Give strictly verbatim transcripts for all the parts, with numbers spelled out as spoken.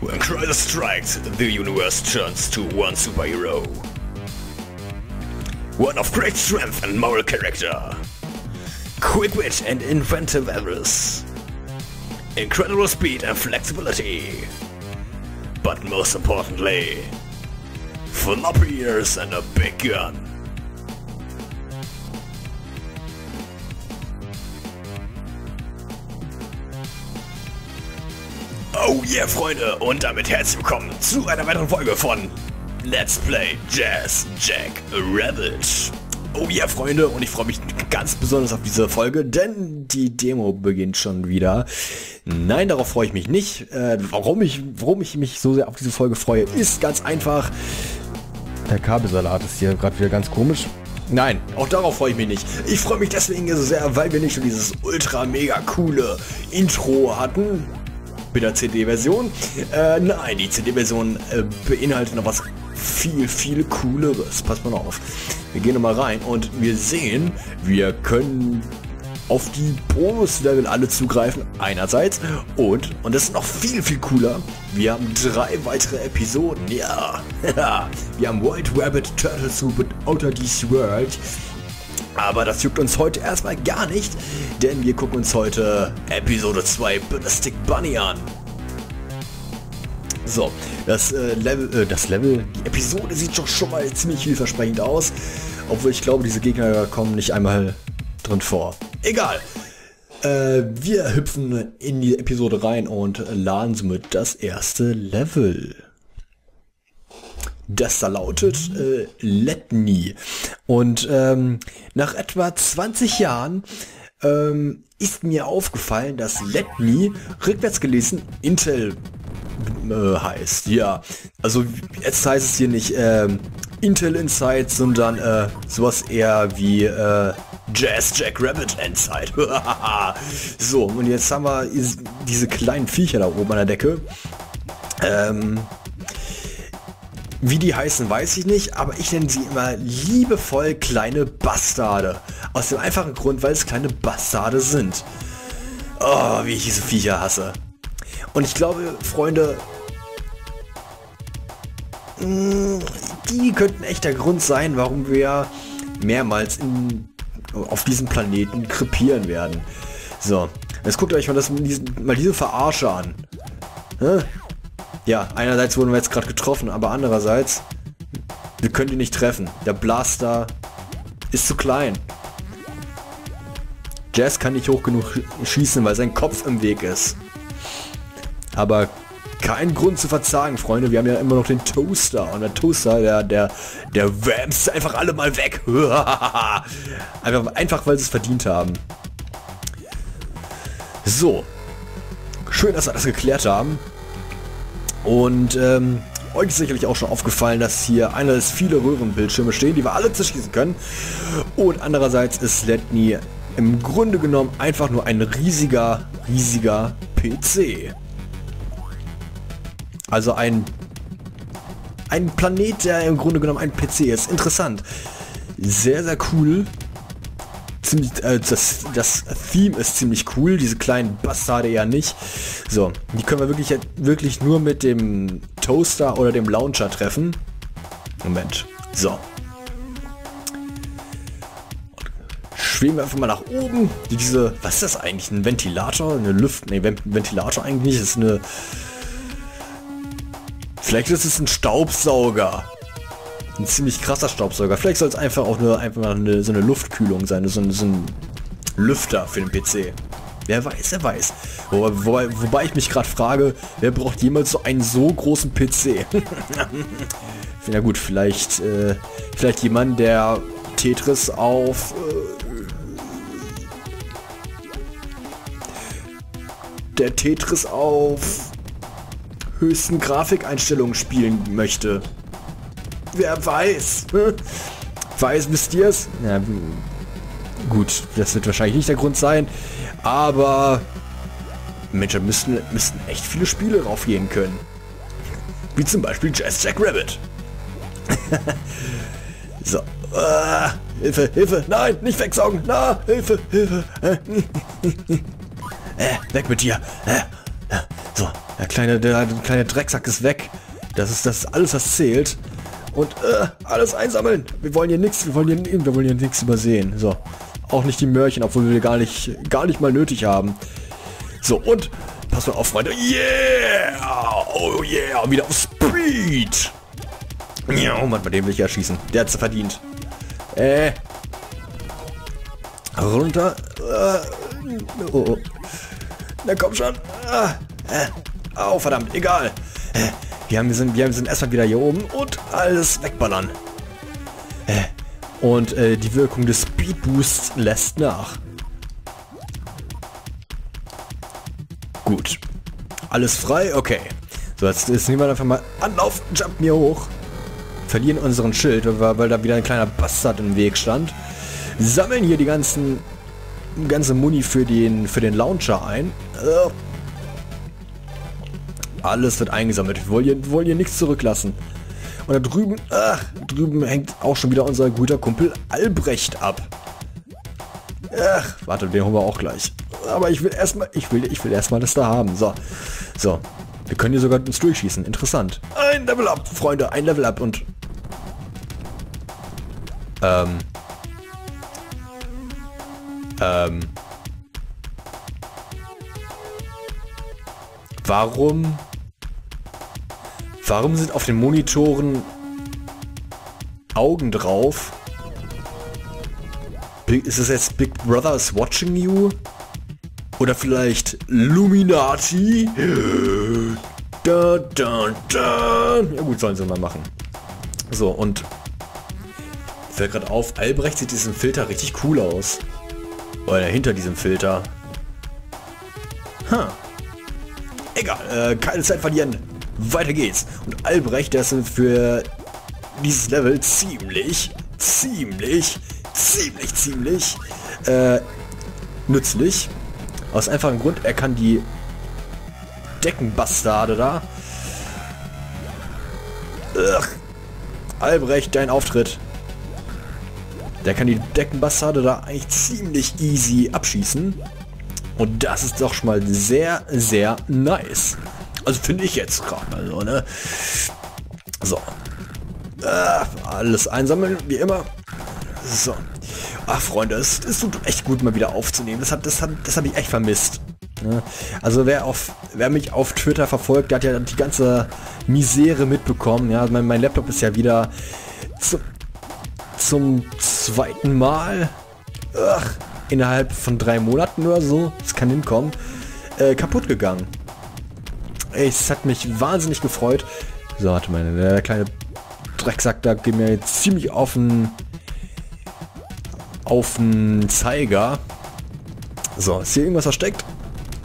When Crisis strikes, the universe turns to one superhero. One of great strength and moral character. Quick wit and inventive avarice. Incredible speed and flexibility. But most importantly, floppy ears and a big gun. Oh yeah, Freunde, und damit herzlich willkommen zu einer weiteren Folge von Let's Play Jazz Jackrabbit. Oh ja, yeah, Freunde, und ich freue mich ganz besonders auf diese Folge, denn die Demo beginnt schon wieder. Nein, darauf freue ich mich nicht. Äh, warum, ich, warum ich mich so sehr auf diese Folge freue, ist ganz einfach. Der Kabelsalat ist hier gerade wieder ganz komisch. Nein, auch darauf freue ich mich nicht. Ich freue mich deswegen so sehr, weil wir nicht nur dieses ultra mega coole Intro hatten mit der C D-Version. Äh, nein, die C D-Version äh, beinhaltet noch was viel, viel cooleres. Passt mal auf. Wir gehen nochmal rein und wir sehen, wir können auf die Bonus-Level alle zugreifen, einerseits. Und, und das ist noch viel, viel cooler, wir haben drei weitere Episoden, ja. Wir haben White Rabbit, Turtle Soup und Outer Death World. Aber das juckt uns heute erstmal gar nicht, denn wir gucken uns heute Episode zwei Ballistic Bunny an. So, das äh, Level, äh, das Level, die Episode sieht doch schon mal ziemlich vielversprechend aus, obwohl ich glaube, diese Gegner kommen nicht einmal drin vor. Egal, äh, wir hüpfen in die Episode rein und laden somit das erste Level. Das da lautet äh, Letni. Und ähm, nach etwa zwanzig Jahren ähm, ist mir aufgefallen, dass Letni rückwärts gelesen Intel äh, heißt. Ja, also jetzt heißt es hier nicht äh, Intel Inside, sondern äh, sowas eher wie äh, Jazz Jackrabbit Inside. So, und jetzt haben wir diese kleinen Viecher da oben an der Decke. Ähm... Wie die heißen, weiß ich nicht, aber ich nenne sie immer liebevoll kleine Bastarde. Aus dem einfachen Grund, weil es kleine Bastarde sind. Oh, wie ich diese Viecher hasse. Und ich glaube, Freunde, die könnten echt der Grund sein, warum wir mehrmals in, auf diesem Planeten krepieren werden. So, jetzt guckt euch mal, das, mal diese Verarsche an. Hm? Ja, einerseits wurden wir jetzt gerade getroffen, aber andererseits, wir können die nicht treffen. Der Blaster ist zu klein. Jazz kann nicht hoch genug schießen, weil sein Kopf im Weg ist. Aber kein Grund zu verzagen, Freunde. Wir haben ja immer noch den Toaster. Und der Toaster, der, der, der wamst einfach alle mal weg. einfach, einfach, weil sie es verdient haben. So. Schön, dass wir das geklärt haben. Und ähm, euch ist sicherlich auch schon aufgefallen, dass hier einerseits viele Röhrenbildschirme stehen, die wir alle zerschießen können. Und andererseits ist Letni im Grunde genommen einfach nur ein riesiger, riesiger P C. Also ein, ein Planet, der im Grunde genommen ein P C ist. Interessant. Sehr, sehr cool. Ziemlich, äh, das, das Theme ist ziemlich cool, diese kleinen Bastarde eher nicht. So, die können wir wirklich, wirklich nur mit dem Toaster oder dem Launcher treffen. Moment, so. Schweben wir einfach mal nach oben. Diese, was ist das eigentlich? Ein Ventilator? Eine Lüft... Ne, Ventilator eigentlich ist eine... Vielleicht ist es ein Staubsauger. Ein ziemlich krasser Staubsauger. Vielleicht soll es einfach auch nur einfach eine, so eine Luftkühlung sein, so ein, so ein Lüfter für den P C. Wer weiß, wer weiß. Wo, wo, wobei ich mich gerade frage, wer braucht jemals so einen so großen P C? Na gut, vielleicht, äh, vielleicht jemand, der Tetris auf... Äh, der Tetris auf höchsten Grafikeinstellungen spielen möchte. Wer weiß? Weiß, wisst ihr es? Ja, gut, das wird wahrscheinlich nicht der Grund sein. Aber... Mensch, da müssten, müssten echt viele Spiele raufgehen können. Wie zum Beispiel Jazz Jackrabbit. So. Ah, Hilfe, Hilfe. Nein, nicht wegsaugen. Na, Hilfe, Hilfe. Äh, weg mit dir. Äh, so. Der kleine, der, der kleine Drecksack ist weg. Das ist das alles, was zählt. Und äh, alles einsammeln. Wir wollen hier nichts, wir wollen hier, wir wollen hier nichts übersehen. So, auch nicht die Möhrchen, obwohl wir gar nicht, gar nicht mal nötig haben. So, und pass mal auf, Freunde. Yeah, oh yeah, wieder auf Speed. Ja, oh Mann, bei dem will ich ja schießen. Der hat's verdient. Äh, runter. Äh, oh, oh. Na komm schon. Ah, äh, oh verdammt, egal. Äh, Wir, haben, wir, sind, wir sind erstmal wieder hier oben und alles wegballern. Und äh, die Wirkung des Speed Boosts lässt nach. Gut. Alles frei? Okay. So, jetzt, jetzt nehmen wir einfach mal Anlauf, jumpen hier hoch. Verlieren unseren Schild, weil, weil da wieder ein kleiner Bastard im Weg stand. Sammeln hier die ganzen ganze Muni für den, für den Launcher ein. Äh, Alles wird eingesammelt. Wir wollen hier, wollen hier nichts zurücklassen. Und da drüben, ach, drüben hängt auch schon wieder unser guter Kumpel Albrecht ab. Ach, warte, den holen wir auch gleich. Aber ich will erstmal, ich will, ich will erstmal das da haben. So, so, wir können hier sogar uns durchschießen. Interessant. Ein Level up, Freunde, ein Level up und ähm, ähm, warum? Warum sind auf den Monitoren Augen drauf? Ist es jetzt Big Brother is watching you? Oder vielleicht Illuminati? Da, da, da. Ja gut, sollen sie mal machen. So, und fällt gerade auf, Albrecht sieht diesen Filter richtig cool aus. Oder hinter diesem Filter. Huh. Egal, äh, keine Zeit verlieren. Weiter geht's. Und Albrecht, der ist für dieses Level ziemlich, ziemlich, ziemlich, ziemlich äh, nützlich. Aus einfachem Grund, er kann die Deckenbastarde da. Ugh. Albrecht, dein Auftritt. Der kann die Deckenbastarde da eigentlich ziemlich easy abschießen. Und das ist doch schon mal sehr, sehr nice. Also finde ich jetzt gerade mal so, ne? So. Äh, alles einsammeln, wie immer. So. Ach, Freunde, es, es tut echt gut, mal wieder aufzunehmen. Das habe das hab, das hab ich echt vermisst. Ne? Also wer, auf, wer mich auf Twitter verfolgt, der hat ja die ganze Misere mitbekommen. Ja? Mein, mein Laptop ist ja wieder zu, zum zweiten Mal. Ach. Innerhalb von drei Monaten oder so, das kann hinkommen, äh, kaputt gegangen. Es hat mich wahnsinnig gefreut. So, warte mal, der kleine Drecksack da geht mir jetzt ziemlich auf den, auf den Zeiger. So, ist hier irgendwas versteckt?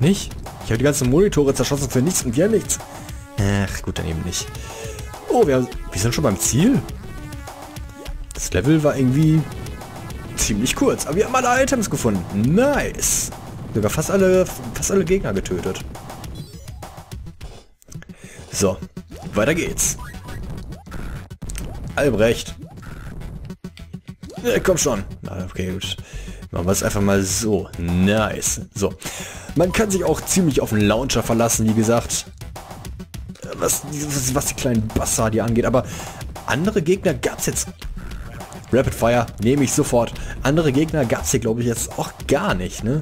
Nicht? Ich habe die ganzen Monitore zerschossen für nichts und wir haben nichts. Ach, gut, dann eben nicht. Oh, wir, haben, wir sind schon beim Ziel. Das Level war irgendwie ziemlich kurz, aber wir haben alle Items gefunden. Nice. Sogar fast alle, fast alle Gegner getötet. So, weiter geht's. Albrecht. Ja, komm schon. Na, okay, gut. Machen wir es einfach mal so. Nice. So. Man kann sich auch ziemlich auf den Launcher verlassen, wie gesagt. Was, was, was die kleinen Bastarde hier angeht, aber andere Gegner gab es jetzt. Rapid Fire nehme ich sofort. Andere Gegner gab es hier, glaube ich, jetzt auch gar nicht, ne?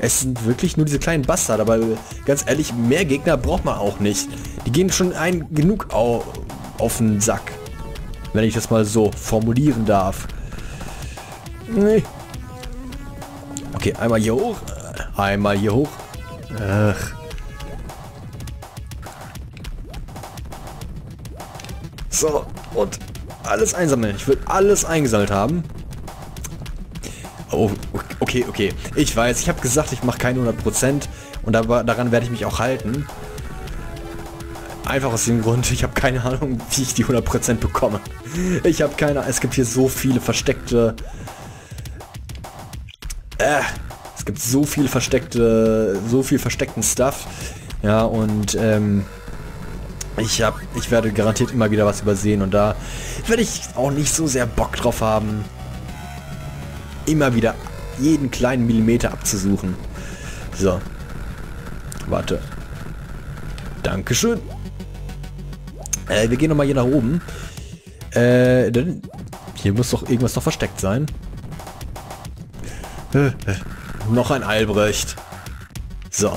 Es sind wirklich nur diese kleinen Bastarde, aber ganz ehrlich, mehr Gegner braucht man auch nicht. Die gehen schon ein genug au auf den Sack. Wenn ich das mal so formulieren darf. Nee. Okay, einmal hier hoch. Einmal hier hoch. Ach. So, und alles einsammeln. Ich will alles eingesammelt haben. Oh, okay, okay. Ich weiß, ich habe gesagt, ich mache keine hundert Prozent und aber daran werde ich mich auch halten. Einfach aus dem Grund, ich habe keine Ahnung, wie ich die hundert Prozent bekomme. Ich habe keine Ahnung. Es gibt hier so viele versteckte... Äh, es gibt so viel versteckte... So viel versteckten Stuff. Ja, und... Ähm, Ich, hab, ich werde garantiert immer wieder was übersehen und da werde ich auch nicht so sehr Bock drauf haben, immer wieder jeden kleinen Millimeter abzusuchen. So. Warte. Dankeschön. Äh, wir gehen nochmal hier nach oben. Äh, denn hier muss doch irgendwas noch versteckt sein. Noch ein Albrecht. So.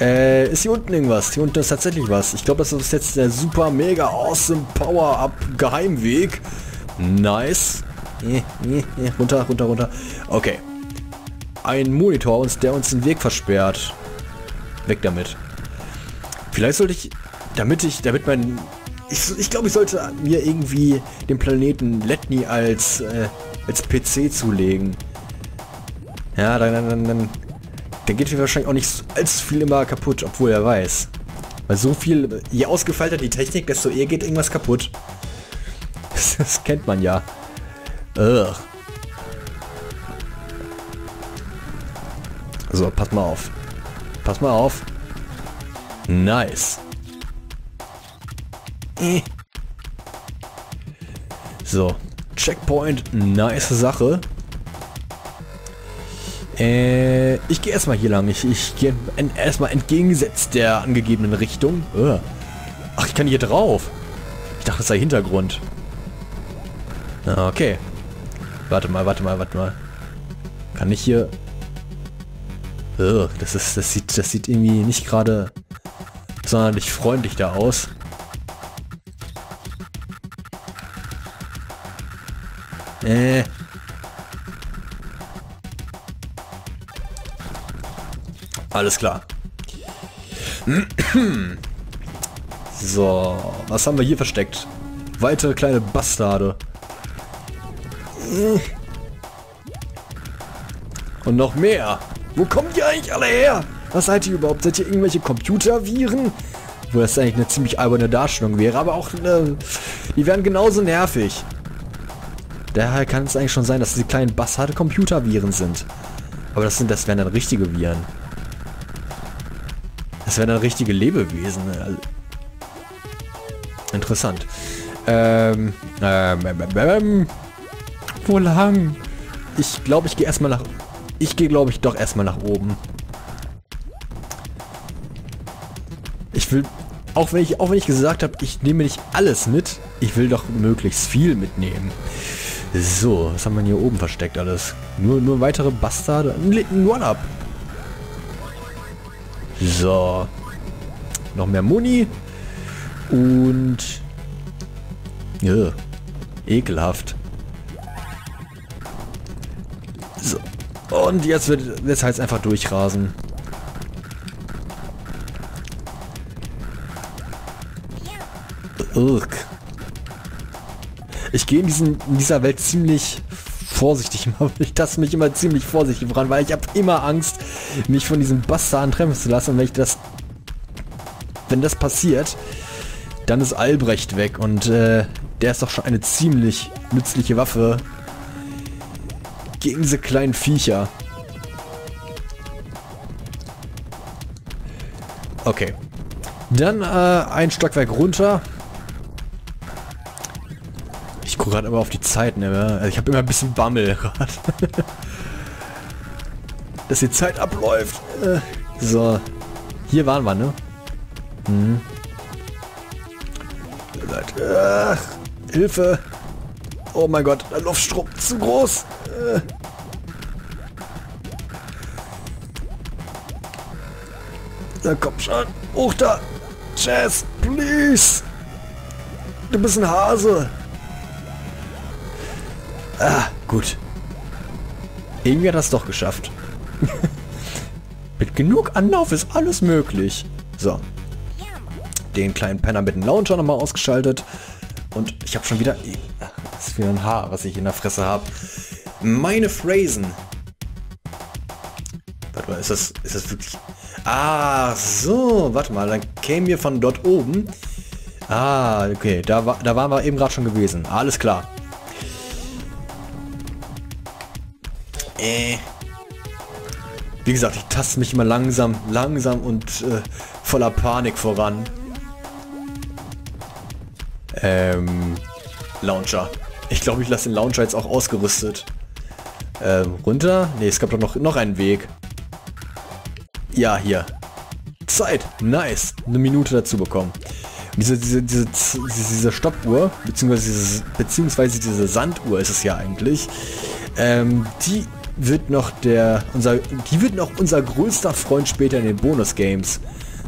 Äh, ist hier unten irgendwas? Hier unten ist tatsächlich was. Ich glaube, das ist jetzt der super mega awesome Power-Up Geheimweg. Nice. Äh, äh, äh, runter, runter, runter. Okay. Ein Monitor, der uns den Weg versperrt. Weg damit. Vielleicht sollte ich, damit ich, damit mein... Ich, ich glaube, ich sollte mir irgendwie den Planeten Letni als, äh, als P C zulegen. Ja, dann, dann, dann, dann geht mir wahrscheinlich auch nicht allzu viel immer kaputt, obwohl er weiß. Weil so viel, je ausgefeilter die Technik, desto eher geht irgendwas kaputt. Das, das kennt man ja. Ugh. So, pass mal auf. Pass mal auf. Nice. So, Checkpoint, nice Sache. Äh, ich gehe erstmal hier lang. Ich, ich gehe erstmal entgegengesetzt der angegebenen Richtung. Äh. Ach, ich kann hier drauf. Ich dachte, das sei Hintergrund. Okay. Warte mal, warte mal, warte mal. Kann ich hier... Äh, das ist, das sieht, das sieht irgendwie nicht gerade sonderlich freundlich da aus. Äh. Alles klar. So, was haben wir hier versteckt? Weitere kleine Bastarde. Und noch mehr. Wo kommt ihr eigentlich alle her? Was seid ihr überhaupt? Seid ihr irgendwelche Computerviren? Wo das eigentlich eine ziemlich alberne Darstellung wäre, aber auch eine, die wären genauso nervig. Daher kann es eigentlich schon sein, dass diese kleinen Bastarde Computerviren sind. Aber das sind, das wären dann richtige Viren. Das wären dann richtige Lebewesen. Interessant. Ähm, ähm, ähm, ähm. Wo lang? Ich glaube, ich gehe erstmal nach... Ich gehe, glaube ich, doch erstmal nach oben. Ich will... Auch wenn ich, auch wenn ich gesagt habe, ich nehme nicht alles mit, ich will doch möglichst viel mitnehmen. So, was haben wir hier oben versteckt alles? Nur, nur weitere Bastarde. Ein One-Up. So. Noch mehr Muni. Und... Ja. Ekelhaft. So. Und jetzt wird... Jetzt heißt es einfach durchrasen. Ich gehe in, diesen, in dieser Welt ziemlich vorsichtig. Ich taste mich immer ziemlich vorsichtig voran, weil ich habe immer Angst, mich von diesen Bastarden treffen zu lassen. Und wenn ich das, wenn das passiert, dann ist Albrecht weg. Und äh, der ist doch schon eine ziemlich nützliche Waffe gegen diese kleinen Viecher. Okay. Dann äh, ein Stockwerk runter. Ich gucke gerade immer auf die Zeit, ne? Also ich habe immer ein bisschen Bammel gerade. Dass die Zeit abläuft. Äh, so. Hier waren wir, ne? Mhm. Äh, Hilfe! Oh mein Gott, der Luftstrom ist zu groß! Äh. Da komm schon! Hoch da! Jazz, please! Du bist ein Hase! Ah, gut. Irgendwie hat das doch geschafft. Mit genug Anlauf ist alles möglich. So. Den kleinen Penner mit dem Launcher nochmal ausgeschaltet. Und ich habe schon wieder... Das ist wieder ein Haar, was ich in der Fresse habe. Meine Phrasen. Warte mal, ist das, ist das wirklich... Ah, so. Warte mal, dann kämen wir von dort oben. Ah, okay. Da, war, da waren wir eben gerade schon gewesen. Alles klar. Wie gesagt, ich taste mich immer langsam, langsam und äh, voller Panik voran. Ähm, Launcher. Ich glaube, ich lasse den Launcher jetzt auch ausgerüstet. Ähm, runter? Ne, es gab doch noch, noch einen Weg. Ja, hier. Zeit. Nice. Eine Minute dazu bekommen. Und diese, diese, diese, diese Stoppuhr, beziehungsweise diese, beziehungsweise diese Sanduhr ist es ja eigentlich, ähm, die wird noch der, unser, die wird noch unser größter Freund später in den Bonus-Games.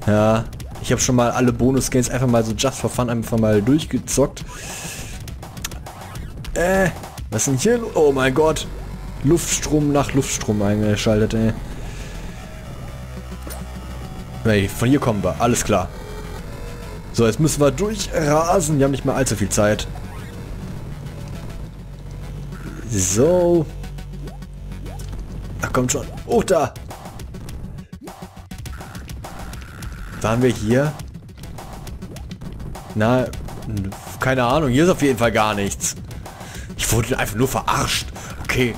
Ja, ich habe schon mal alle Bonus-Games einfach mal so just for fun einfach mal durchgezockt. Äh, was ist denn hier? Oh mein Gott. Luftstrom nach Luftstrom eingeschaltet, ey. Hey, von hier kommen wir. Alles klar. So, jetzt müssen wir durchrasen. Wir haben nicht mehr allzu viel Zeit. So. Ach, kommt schon. Oh, da. Waren wir hier? Na, keine Ahnung. Hier ist auf jeden Fall gar nichts. Ich wurde einfach nur verarscht. Okay.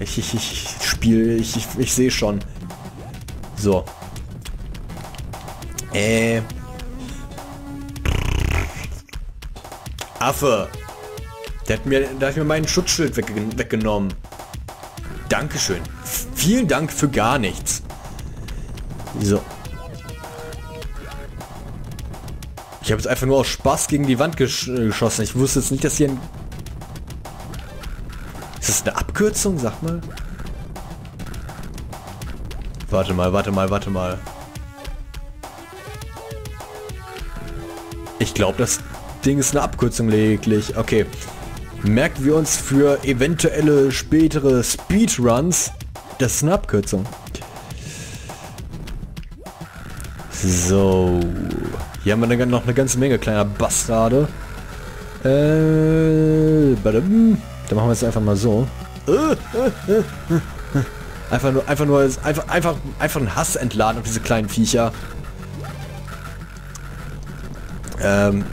Ich, ich, ich spiele. Ich, ich, ich sehe schon. So. Äh. Affe. Der hat mir, der hat mir meinen Schutzschild weg, weggenommen. Dankeschön. Vielen Dank für gar nichts. So. Ich habe jetzt einfach nur aus Spaß gegen die Wand gesch geschossen. Ich wusste jetzt nicht, dass hier ein... Ist das eine Abkürzung? Sag mal. Warte mal, warte mal, warte mal. Ich glaube, das Ding ist eine Abkürzung lediglich. Okay. Merken wir uns für eventuelle spätere Speedruns. Das ist eine Abkürzung. So. Hier haben wir dann noch eine ganze Menge kleiner Bastarde. Äh, badum. Dann machen wir es einfach mal so. Einfach nur, einfach nur, einfach, einfach, einfach einen Hass entladen auf diese kleinen Viecher. Ähm,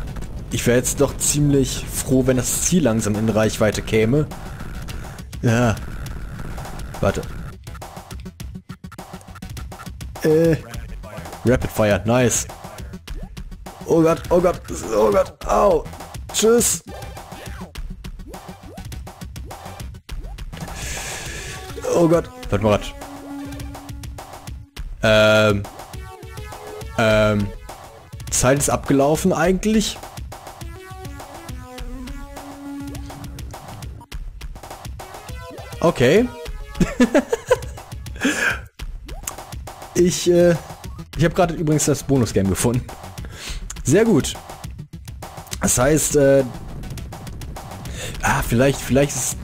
ich wäre jetzt doch ziemlich froh, wenn das Ziel langsam in Reichweite käme. Ja. Warte. Äh. Rapid Fire, nice. Oh Gott, oh Gott, oh Gott, au. Tschüss. Oh Gott. Warte mal. Ähm. Ähm. Zeit ist abgelaufen eigentlich. Okay. ich äh, ich habe gerade übrigens das Bonus-Game gefunden. Sehr gut. Das heißt, äh, ah, vielleicht, vielleicht ist,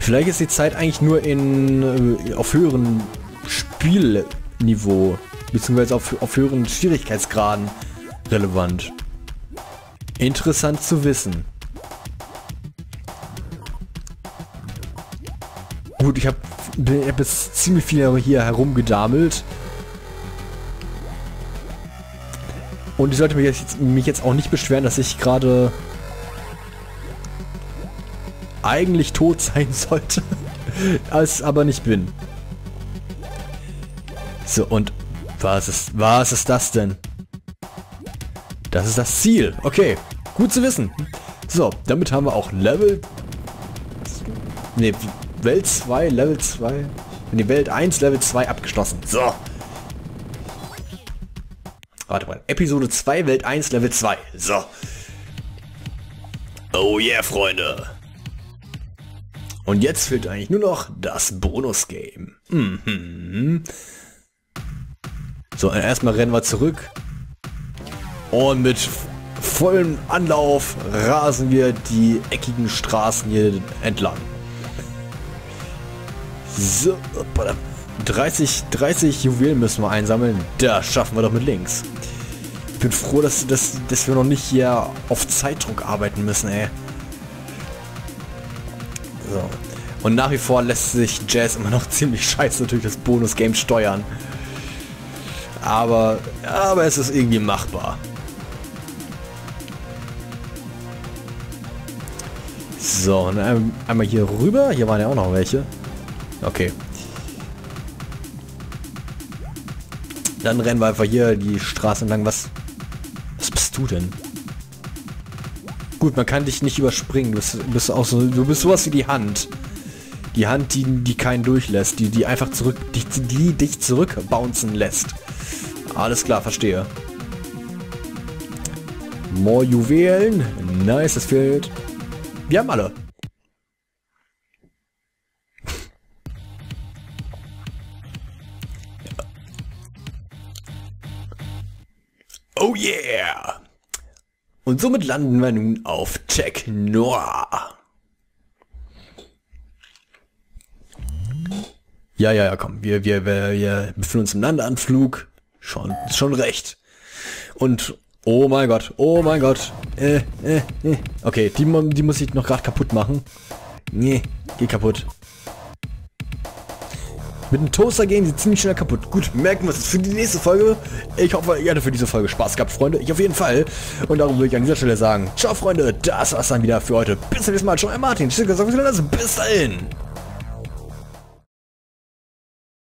vielleicht ist die Zeit eigentlich nur in äh, auf höheren Spielniveau, beziehungsweise auf, auf höheren Schwierigkeitsgraden relevant. Interessant zu wissen. Gut, ich habe hab jetzt ziemlich viel hier herumgedamelt. Und ich sollte mich jetzt, mich jetzt auch nicht beschweren, dass ich gerade eigentlich tot sein sollte, als aber nicht bin. So, und... Was ist, was ist das denn? Das ist das Ziel. Okay, gut zu wissen. So, damit haben wir auch Level... Ne, Welt zwei, Level zwei... Ne, Welt eins, Level zwei abgeschlossen. So. Warte mal. Episode zwei, Welt eins, Level zwei. So. Oh yeah, Freunde. Und jetzt fehlt eigentlich nur noch das Bonus-Game. Mhm. So, erstmal rennen wir zurück. Und mit vollem Anlauf rasen wir die eckigen Straßen hier entlang. So, dreißig, dreißig Juwelen müssen wir einsammeln. Da schaffen wir doch mit links. Ich bin froh, dass, dass, dass wir noch nicht hier auf Zeitdruck arbeiten müssen, ey. So. Und nach wie vor lässt sich Jazz immer noch ziemlich scheiße natürlich das Bonus-Game steuern. Aber, aber es ist irgendwie machbar. So, und ein, einmal hier rüber. Hier waren ja auch noch welche. Okay. Dann rennen wir einfach hier die Straße entlang. Was, was bist du denn? Gut, man kann dich nicht überspringen. Du bist, bist auch so, du bist sowas wie die Hand. Die Hand, die, die keinen durchlässt. Die, die einfach zurück, die, die dich zurückbouncen lässt. Alles klar, verstehe. More Juwelen. Nice, das fehlt. Wir haben alle. Oh yeah! Und somit landen wir nun auf Technoa. Ja, ja, ja, komm. Wir, wir, wir, wir befinden uns im Landeanflug. Schon, schon recht. Und, oh mein Gott, oh mein Gott. Äh, äh, äh. Okay, die, die muss ich noch gerade kaputt machen. Nee, geh kaputt. Mit dem Toaster gehen sie ziemlich schnell kaputt. Gut, merken wir es für die nächste Folge. Ich hoffe, ihr hattet für diese Folge Spaß gehabt, Freunde. Ich auf jeden Fall. Und darum würde ich an dieser Stelle sagen, ciao, Freunde. Das war's dann wieder für heute. Bis zum nächsten Mal. Schon, Martin. Bis dahin.